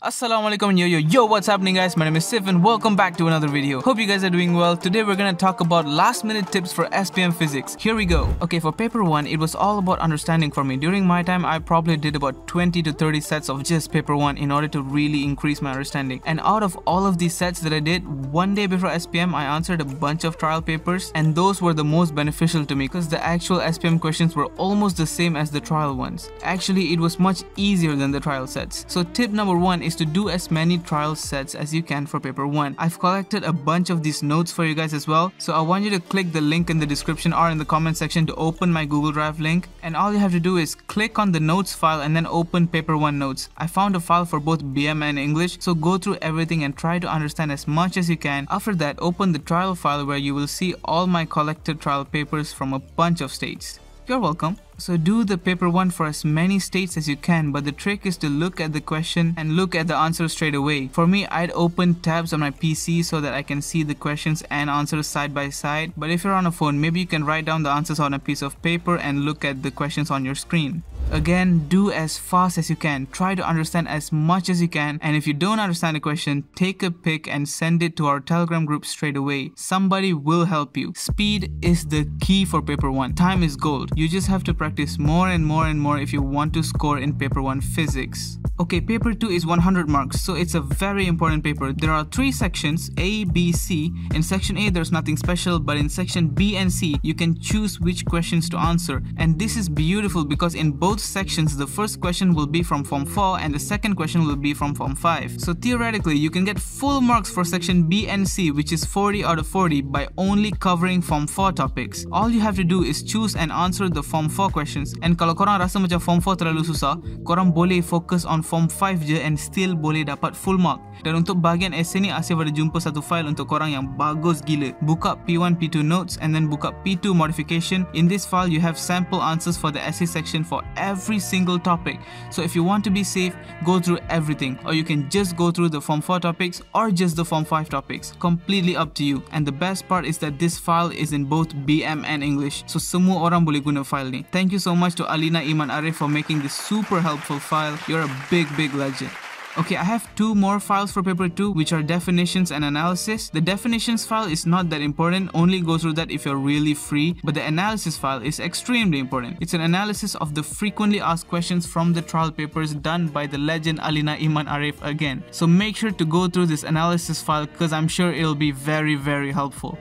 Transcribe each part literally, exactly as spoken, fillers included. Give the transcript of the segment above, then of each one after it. Assalamualaikum yo yo yo, what's happening guys? My name is Sif and welcome back to another video. Hope you guys are doing well. Today we're gonna talk about last minute tips for S P M physics. Here we go. Okay, for paper one, it was all about understanding for me. During my time, I probably did about twenty to thirty sets of just paper one in order to really increase my understanding. And out of all of these sets that I did, one day before S P M, I answered a bunch of trial papers and those were the most beneficial to me because the actual S P M questions were almost the same as the trial ones. Actually, it was much easier than the trial sets. So tip number one is is to do as many trial sets as you can for paper one. I've collected a bunch of these notes for you guys as well, so I want you to click the link in the description or in the comment section to open my Google Drive link, and all you have to do is click on the notes file and then open paper one notes. I found a file for both B M and English, so go through everything and try to understand as much as you can. After that, open the trial file where you will see all my collected trial papers from a bunch of states. You're welcome. So do the paper one for as many states as you can, but the trick is to look at the question and look at the answer straight away. For me, I'd open tabs on my P C so that I can see the questions and answers side by side, but if you're on a phone, maybe you can write down the answers on a piece of paper and look at the questions on your screen. Again, do as fast as you can. Try to understand as much as you can, and if you don't understand a question, take a pic and send it to our Telegram group straight away. Somebody will help you. Speed is the key for paper one. Time is gold. You just have to practice Practice more and more and more if you want to score in paper one physics. Okay, paper two is one hundred marks, so it's a very important paper. There are three sections, A, B, C. In section A, there's nothing special, but in section B and C, you can choose which questions to answer. And this is beautiful because in both sections, the first question will be from form four and the second question will be from form five. So theoretically, you can get full marks for section B and C, which is forty out of forty, by only covering form four topics. All you have to do is choose and answer the form four question. Questions. And kalau korang rasa macam form four terlalu susah, korang boleh fokus on form five je and still boleh dapat full mark. Dan untuk bahagian essay ni, Asif ada jumpa satu file untuk korang yang bagus gila. Buka P one P two notes and then buka P two modification. In this file, you have sample answers for the essay section for every single topic. So if you want to be safe, go through everything, or you can just go through the form four topics or just the form five topics. Completely up to you. And the best part is that this file is in both B M and English. So semua orang boleh guna file ni. Thank Thank you so much to Alina Iman Arif for making this super helpful file. You're a big, big legend. Okay, I have two more files for paper two, which are definitions and analysis. The definitions file is not that important, only go through that if you're really free, but the analysis file is extremely important. It's an analysis of the frequently asked questions from the trial papers done by the legend Alina Iman Arif again. So make sure to go through this analysis file because I'm sure it'll be very, very helpful.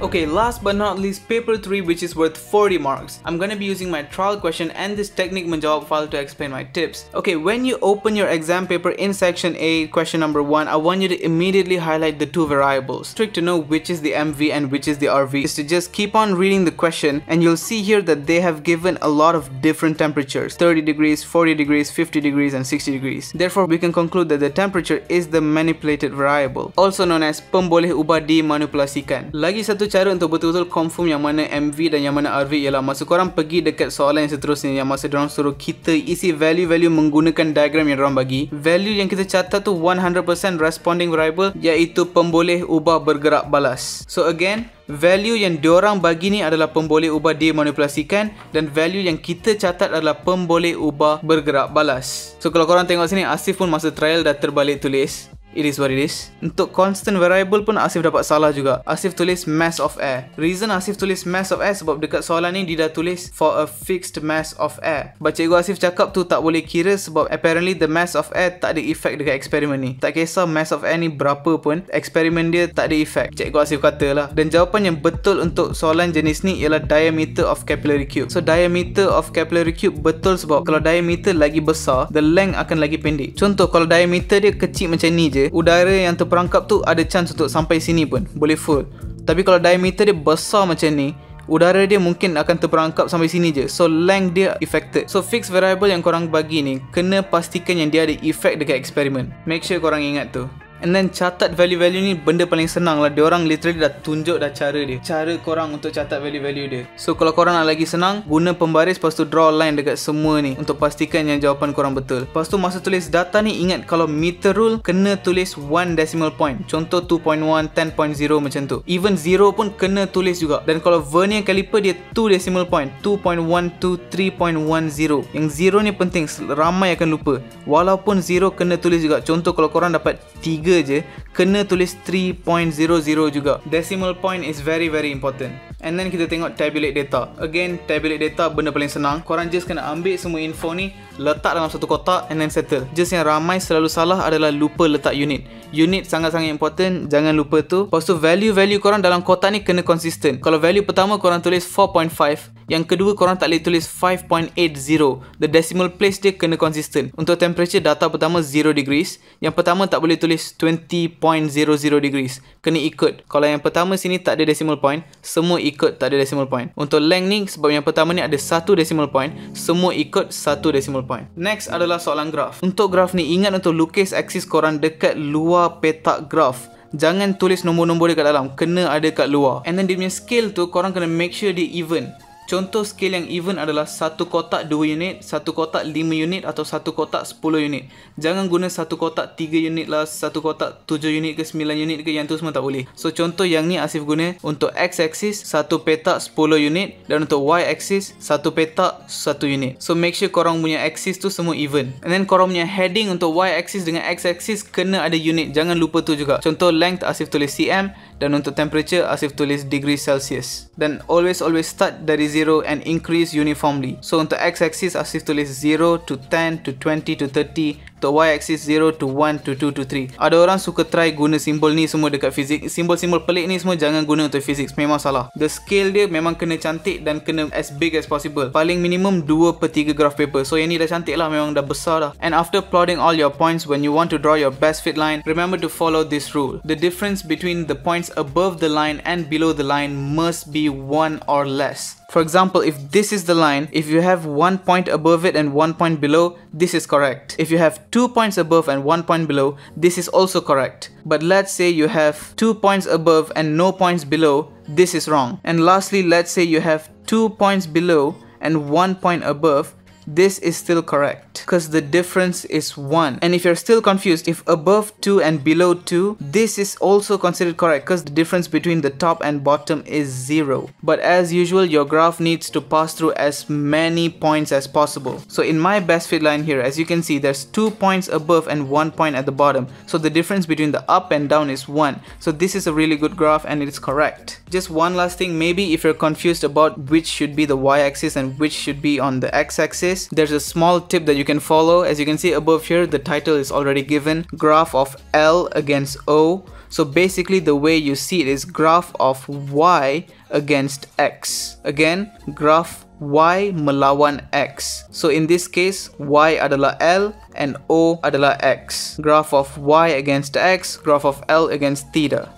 Okay, last but not least, paper three, which is worth forty marks. I'm gonna be using my trial question and this technique menjawab file to explain my tips. Okay, when you open your exam paper in section A, question number one, I want you to immediately highlight the two variables. Trick to know which is the M V and which is the R V is to just keep on reading the question, and you'll see here that they have given a lot of different temperatures, thirty degrees, forty degrees, fifty degrees, and sixty degrees. Therefore, we can conclude that the temperature is the manipulated variable, also known as pemboleh ubah dimanipulasikan. Lagi satu cara untuk betul-betul confirm yang mana M V dan yang mana R V ialah masa korang pergi dekat soalan yang seterusnya, yang masa diorang suruh kita isi value-value menggunakan diagram yang diorang bagi. Value yang kita catat tu one hundred percent responding variable, iaitu pemboleh ubah bergerak balas. So again, value yang diorang bagi ni adalah pemboleh ubah dimanipulasikan, dan value yang kita catat adalah pemboleh ubah bergerak balas. So kalau korang tengok sini, Asif pun masa trial dah terbalik tulis it is what it is. Untuk constant variable pun Asif dapat salah juga. Asif tulis mass of air. Reason Asif tulis mass of air sebab dekat soalan ni dia dah tulis for a fixed mass of air. But cikgu Asif cakap tu tak boleh kira sebab apparently the mass of air tak ada effect dekat eksperimen ni. Tak kisah mass of air ni berapa pun, eksperimen dia tak ada effect. Cikgu Asif kata lah. Dan jawapan yang betul untuk soalan jenis ni ialah diameter of capillary cube. So diameter of capillary cube betul sebab kalau diameter lagi besar, the length akan lagi pendek. Contoh kalau diameter dia kecil macam ni je, udara yang terperangkap tu ada chance untuk sampai sini pun boleh full. Tapi kalau diameter dia besar macam ni, udara dia mungkin akan terperangkap sampai sini je. So length dia affected. So fixed variable yang korang bagi ni, kena pastikan yang dia ada effect dekat eksperimen. Make sure korang ingat tu. And then catat value-value ni benda paling senang lah. Diorang literally dah tunjuk dah cara dia, cara korang untuk catat value-value dia. So kalau korang nak lagi senang, guna pembaris, lepas tu draw line dekat semua ni untuk pastikan yang jawapan korang betul. Lepas tu masa tulis data ni, ingat kalau meter rule kena tulis one decimal point. Contoh two point one, ten point zero macam tu. Even zero pun kena tulis juga. Dan kalau vernier caliper dia two decimal point, two point one two, three point one zero. Yang zero ni penting, ramai akan lupa. Walaupun zero kena tulis juga. Contoh kalau korang dapat tiga je, kena tulis three point zero zero juga. Decimal point is very very important. And then kita tengok tabulate data. Again, tabulate data benda paling senang. Korang just kena ambil semua info ni, letak dalam satu kotak and then settle. Just yang ramai selalu salah adalah lupa letak unit. Unit sangat-sangat important, jangan lupa tu. Lepas tu value-value korang dalam kotak ni kena konsisten. Kalau value pertama korang tulis four point five, yang kedua korang tak boleh tulis five point eight zero. The decimal place dia kena konsisten. Untuk temperature, data pertama zero degrees. Yang pertama tak boleh tulis twenty point zero zero degrees. Kena ikut. Kalau yang pertama sini tak ada decimal point, semua ikut tak ada decimal point. Untuk length ni, sebab yang pertama ni ada satu decimal point, semua ikut satu decimal point. Next adalah soalan graf. Untuk graf ni, ingat untuk lukis aksis korang dekat luar petak graf. Jangan tulis nombor-nombor dekat dalam, kena ada kat luar. And then dia punya scale tu, korang kena make sure dia even. Contoh scale yang even adalah satu kotak dua unit, satu kotak lima unit atau satu kotak sepuluh unit. Jangan guna satu kotak tiga unit lah, satu kotak tujuh unit ke sembilan unit ke, yang tu semua tak boleh. So contoh yang ni Asif guna untuk X axis satu petak sepuluh unit dan untuk Y axis satu petak satu unit. So make sure korang punya axis tu semua even. And then korang punya heading untuk Y axis dengan X axis kena ada unit. Jangan lupa tu juga. Contoh length Asif tulis C M dan untuk temperature Asif tulis degree Celsius. Dan always always start dari zero and increase uniformly. So untuk x-axis Asif tulis zero to ten to twenty to thirty. Untuk y-axis zero to one to two to three. Ada orang suka try guna simbol ni semua dekat fizik. Simbol-simbol pelik ni semua jangan guna untuk fizik, memang salah. The scale dia memang kena cantik dan kena as big as possible. Paling minimum two per three graph paper. So yang ni dah cantik lah, memang dah besar dah. And after plotting all your points, when you want to draw your best fit line, remember to follow this rule. The difference between the points above the line and below the line must be one or less. For example, if this is the line, if you have one point above it and one point below, this is correct. If you have two points above and one point below, this is also correct. But let's say you have two points above and no points below, this is wrong. And lastly, let's say you have two points below and one point above, this is still correct because the difference is one. And if you're still confused, if above two and below two, this is also considered correct because the difference between the top and bottom is zero. But as usual, your graph needs to pass through as many points as possible. So in my best fit line here, as you can see, there's two points above and one point at the bottom. So the difference between the up and down is one. So this is a really good graph and it's correct. Just one last thing, maybe if you're confused about which should be the y-axis and which should be on the x-axis, there's a small tip that you can follow. As you can see above here, the title is already given, graph of L against O. So basically the way you see it is graph of Y against X. Again, graph Y melawan X. So in this case, Y adalah L and O adalah X. Graph of Y against X, graph of L against theta.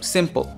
Simple.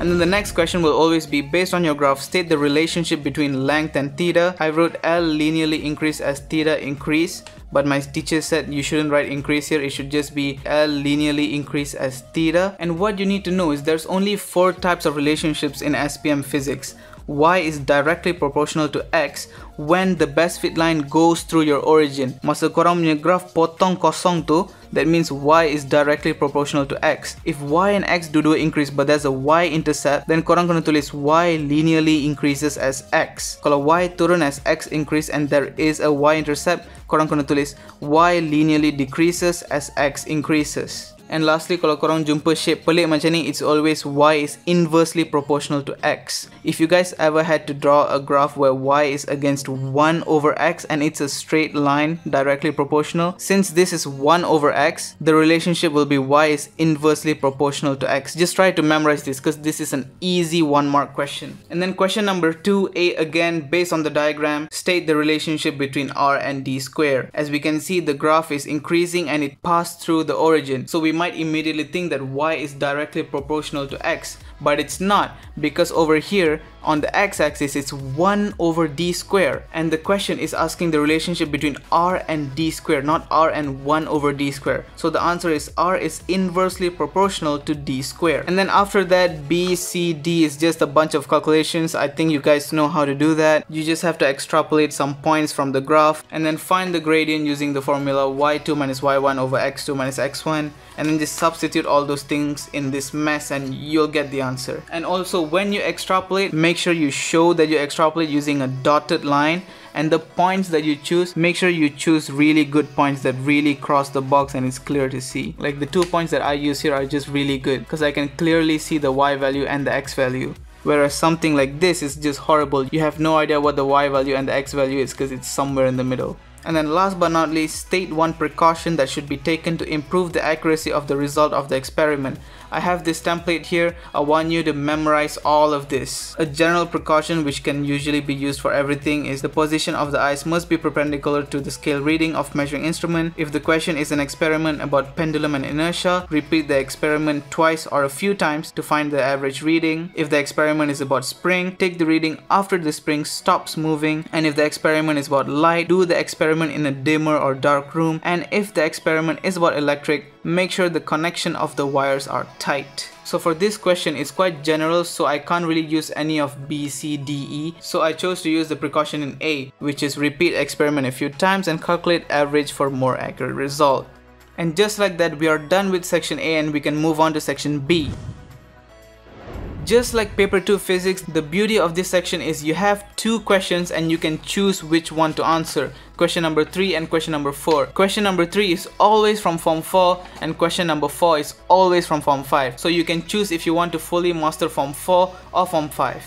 And then the next question will always be based on your graph. State the relationship between length and theta. I wrote L linearly increase as theta increase, but my teacher said you shouldn't write increase here, it should just be L linearly increase as theta. And what you need to know is there's only four types of relationships in S P M physics. Y is directly proportional to X when the best fit line goes through your origin. Masa korang punya graph potong kosong tu, that means Y is directly proportional to X. If Y and X do do increase but there's a Y intercept, then korang kena tulis Y linearly increases as X. Kalau Y turun as X increase and there is a Y intercept, korang kena tulis Y linearly decreases as X increases. And lastly, kalau korang jumpa shape pelik macam ni, it's always Y is inversely proportional to X. If you guys ever had to draw a graph where Y is against one over X and it's a straight line directly proportional, since this is one over X, the relationship will be Y is inversely proportional to X. Just try to memorize this because this is an easy one mark question. And then question number two A, again based on the diagram, state the relationship between R and D square. As we can see, the graph is increasing and it passed through the origin. So we might immediately think that Y is directly proportional to X, but it's not, because over here On the x-axis, it's one over d squared, and the question is asking the relationship between r and d squared, not r and one over d squared. So the answer is r is inversely proportional to d squared. And then after that, b, c, d is just a bunch of calculations. I think you guys know how to do that. You just have to extrapolate some points from the graph and then find the gradient using the formula y two minus y one over x two minus x one, and then just substitute all those things in this mess and you'll get the answer. And also, when you extrapolate, make sure you show that you extrapolate using a dotted line, and the points that you choose, make sure you choose really good points that really cross the box and it's clear to see. Like the two points that I use here are just really good because I can clearly see the y value and the x value. Whereas something like this is just horrible. You have no idea what the y value and the x value is because it's somewhere in the middle. And then last but not least, state one precaution that should be taken to improve the accuracy of the result of the experiment. I have this template here. I want you to memorize all of this. A general precaution which can usually be used for everything is the position of the eyes must be perpendicular to the scale reading of measuring instrument. If the question is an experiment about pendulum and inertia, repeat the experiment twice or a few times to find the average reading. If the experiment is about spring, take the reading after the spring stops moving. And if the experiment is about light, do the experiment in a dimmer or dark room. And if the experiment is about electric, make sure the connection of the wires are tight. So for this question, it's quite general, so I can't really use any of B, C, D, E. So I chose to use the precaution in A, which is repeat experiment a few times and calculate average for more accurate result. And just like that, we are done with section A and we can move on to section B. Just like paper two physics, the beauty of this section is you have two questions and you can choose which one to answer. Question number three and question number four. Question number three is always from form four and question number four is always from form five. So you can choose if you want to fully master form four or form five.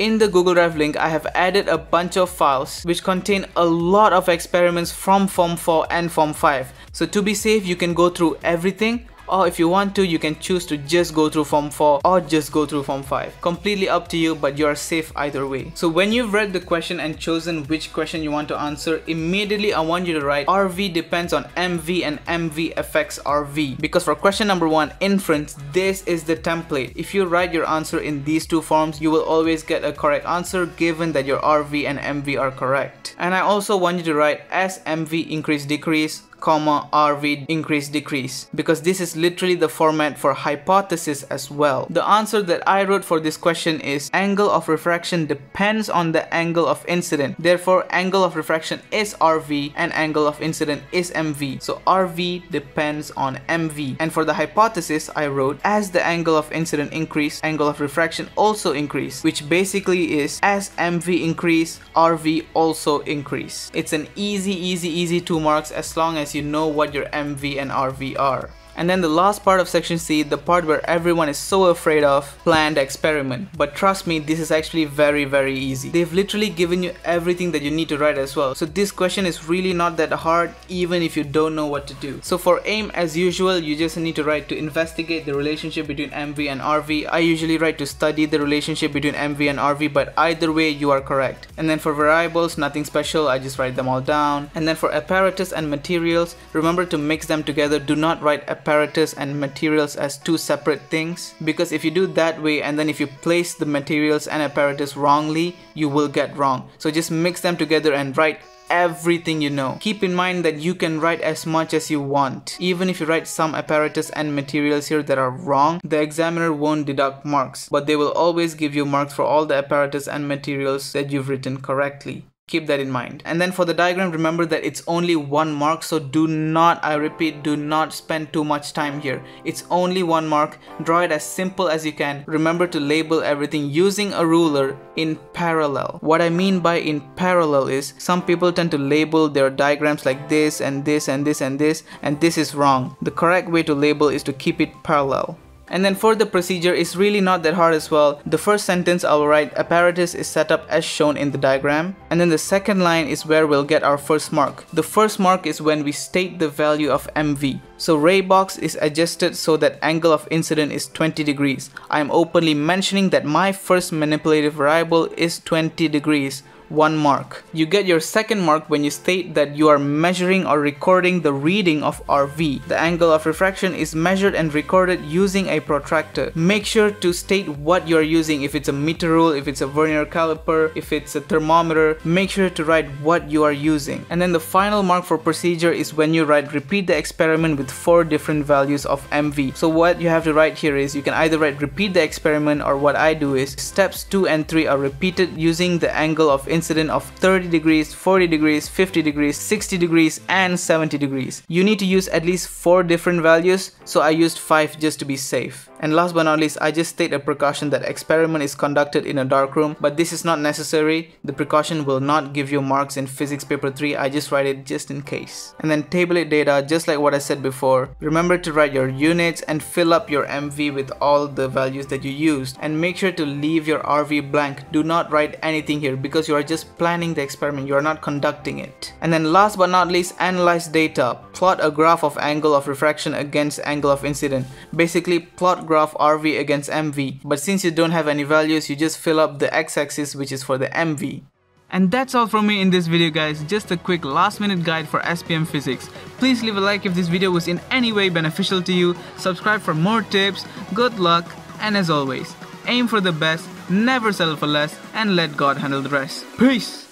In the Google Drive link, I have added a bunch of files which contain a lot of experiments from form four and form five. So to be safe, you can go through everything. Or if you want to, you can choose to just go through form four or just go through form five. Completely up to you, but you are safe either way. So when you've read the question and chosen which question you want to answer, immediately I want you to write R V depends on M V and M V affects R V. Because for question number one, inference, this is the template. If you write your answer in these two forms, you will always get a correct answer given that your R V and M V are correct. And I also want you to write as M V increase decrease, comma R V increase decrease, because this is literally the format for hypothesis as well. The answer that I wrote for this question is angle of refraction depends on the angle of incident. Therefore, angle of refraction is R V and angle of incident is M V. So R V depends on M V. And for the hypothesis, I wrote as the angle of incident increase, angle of refraction also increase, which basically is as M V increase, R V also increase. It's an easy, easy, easy two marks as long as you know what your M V and R V are. And then the last part of section C, the part where everyone is so afraid of, planned experiment. But trust me, this is actually very, very easy. They've literally given you everything that you need to write as well. So this question is really not that hard, even if you don't know what to do. So for aim, as usual, you just need to write to investigate the relationship between M V and R V. I usually write to study the relationship between M V and R V, but either way, you are correct. And then for variables, nothing special, I just write them all down. And then for apparatus and materials, remember to mix them together. Do not write apparatus apparatus and materials as two separate things, because if you do that way and then if you place the materials and apparatus wrongly, you will get wrong. So just mix them together and write everything you know. Keep in mind that you can write as much as you want. Even if you write some apparatus and materials here that are wrong, the examiner won't deduct marks, but they will always give you marks for all the apparatus and materials that you've written correctly. Keep that in mind. And then for the diagram, remember that it's only one mark, so do not, I repeat, do not spend too much time here. It's only one mark. Draw it as simple as you can. Remember to label everything using a ruler in parallel. What I mean by in parallel is some people tend to label their diagrams like this and this and this and this, and this is wrong. The correct way to label is to keep it parallel. And then for the procedure, it's really not that hard as well. The first sentence I'll write apparatus is set up as shown in the diagram. And then the second line is where we'll get our first mark. The first mark is when we state the value of M V. So ray box is adjusted so that angle of incident is twenty degrees. I'm openly mentioning that my first manipulative variable is twenty degrees. one mark. You get your second mark when you state that you are measuring or recording the reading of R V. The angle of refraction is measured and recorded using a protractor. Make sure to state what you are using, if it's a meter rule, if it's a vernier caliper, if it's a thermometer, make sure to write what you are using. And then the final mark for procedure is when you write repeat the experiment with four different values of M V. So what you have to write here is you can either write repeat the experiment, or what I do is steps two and three are repeated using the angle of incident of thirty degrees, forty degrees, fifty degrees, sixty degrees and seventy degrees. You need to use at least four different values, so I used five just to be safe. And last but not least, I just state a precaution that experiment is conducted in a dark room, but this is not necessary. The precaution will not give you marks in physics paper three. I just write it just in case. And then tabulate data, just like what I said before. Remember to write your units and fill up your M V with all the values that you used, and make sure to leave your R V blank. Do not write anything here because you are just planning the experiment, you are not conducting it. And then last but not least, analyze data. Plot a graph of angle of refraction against angle of incident. Basically plot graph R V against M V, but since you don't have any values, you just fill up the x-axis, which is for the M V. And that's all from me in this video, guys. Just a quick last minute guide for S P M physics. Please leave a like if this video was in any way beneficial to you. Subscribe for more tips. Good luck, and as always, aim for the best, never settle for less, and let God handle the rest. Peace.